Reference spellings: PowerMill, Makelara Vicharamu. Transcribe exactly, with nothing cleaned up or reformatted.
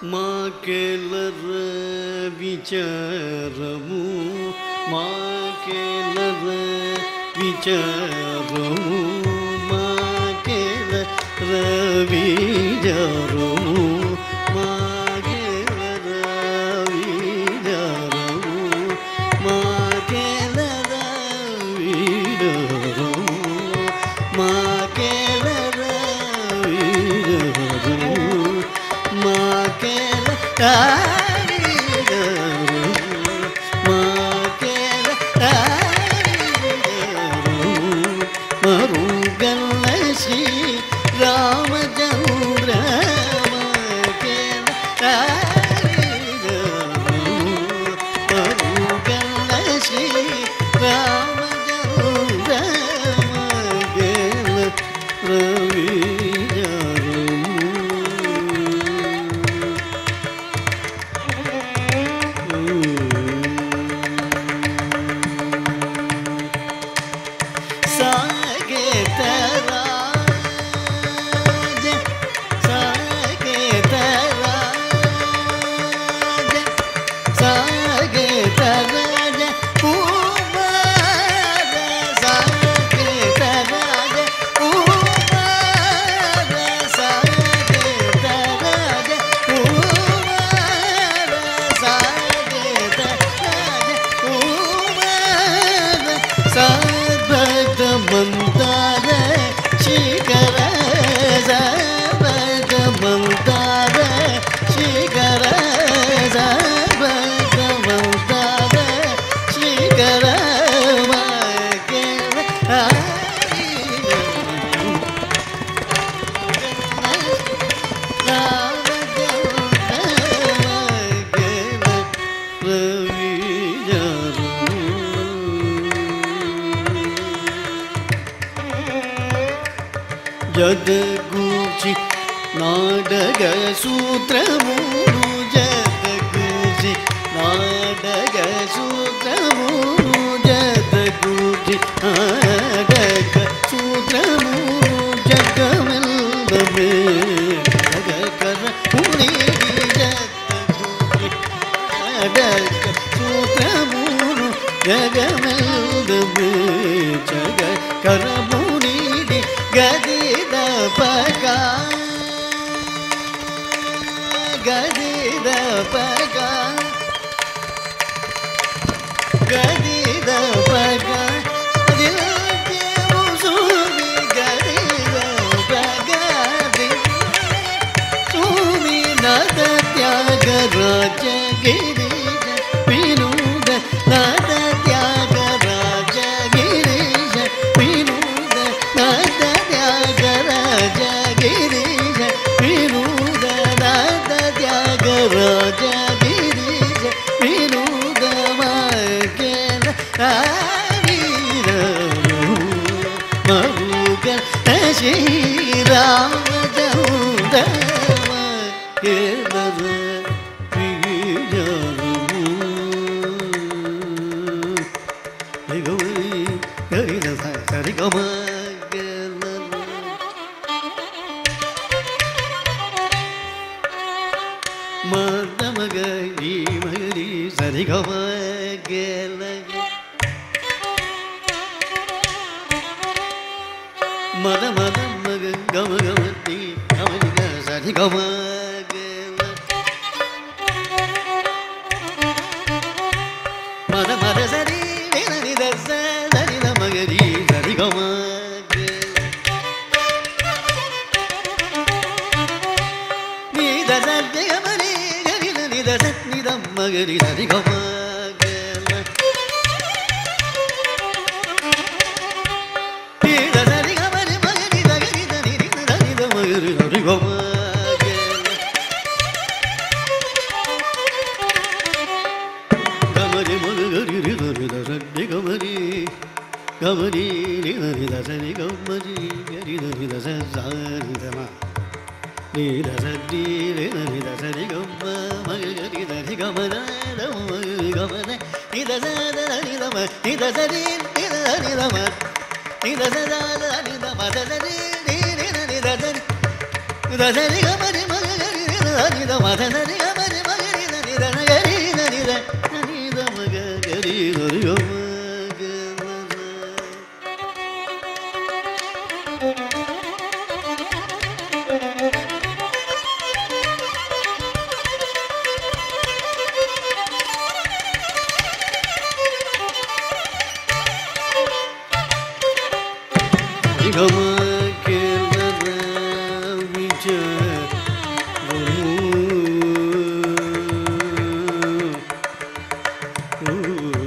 Makelara Vicharamu, Makelara Vicharamu, Makelara Vicharamu, Makelara Vicharamu, Makelara Vicharamu, Makelara Vicharamu, Makelara. Jadaguchi Nadaga Sutra Muru Jadaguchi Nadaga Sutra Muru Jadaguchi Nadaga Sutra Muru Jagamalame Jagakara Puri Jadaguchi Nadaga Sutra Muru Jagamalame Jagakara Puri Gadi Paga, gadida paga, gadida paga, dil ke usumi gadida paga, tumi nad tyag raj giri pinud nad tyag raj giri pinud nad tyag Jagirish, Vinuda, Nada, Jagara, Jagirish, Vinuda, Makelara, Vicharamu, Marugal, Shri Rama, Jauda, Makelara, Vicharamu. Hey, go away, go away, go away, go away, go away. Madamagai magari sarigavagelaga Madamadaga gamagavati gamaga sarigavagelaga Madamadasari venanidasa sarinamagari sarigavagelaga Magari da riga magala, da da riga magari magari da gari da ni ni da ni da magari da riga magala, gamari magari ri da ri da da ni gamari, gamari ri da ri da da ni gamari, gari da ri da da da ni da ma. Ni da da di ni da ni da da ni gama magari da ni gama da da magari gama da ni da da da ni da ma ni da da di ni da da ni da ma ni da da da da ni da ma da da di ni ni da ni da da ni da da ni gama ni magari ni da Ooh.